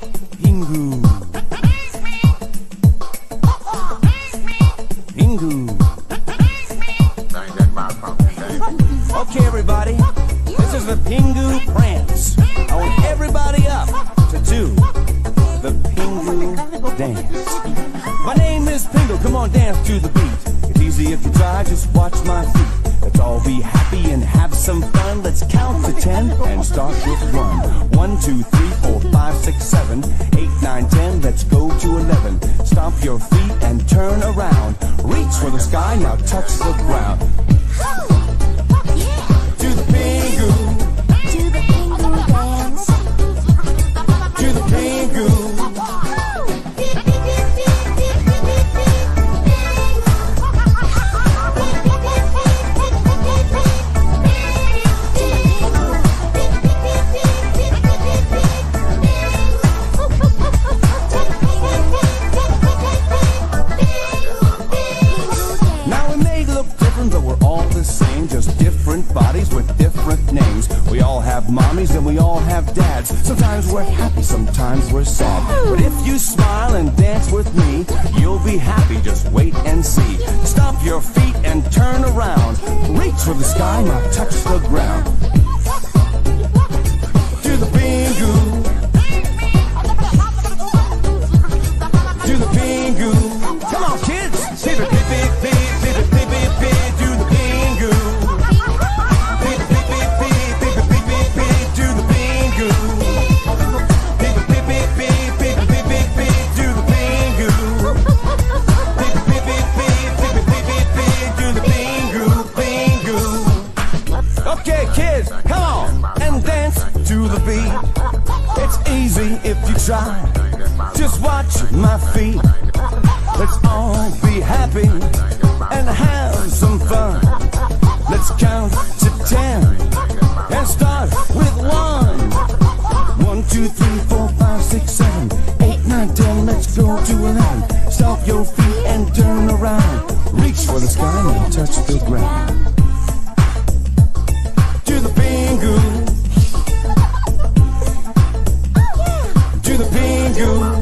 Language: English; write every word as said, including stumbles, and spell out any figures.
Pingu. Pingu. Okay, everybody, this is the Pingu Prance. I want everybody up to do the Pingu dance. My name is Pingu, come on, dance to the beat. It's easy if you try, just watch my feet. Let's all be happy and have some fun. Let's count to ten and start with one. One, two, three, four, five, six, seven, eight, nine, ten. Let's go to eleven. Stomp your feet and turn around. Reach for the sky, now touch the ground. To the Pingu. To the Pingu dance. To the Pingu. Bodies with different names. We all have mommies and we all have dads. Sometimes we're happy, sometimes we're sad. But if you smile and dance with me, you'll be happy, just wait and see. Stomp your feet and turn around. Reach for the sky, now touch the ground. To the Pingu. To the Pingu. Come on, kids! See the beep, beep, beep. If you try, just watch my feet. Let's all be happy and have some fun. Let's count to ten and start with one. One, two, three, four, five, six, seven, eight, nine, ten. Let's go to eleven. Stomp your feet and turn around. Reach for the sky and touch the ground. To the Pingu.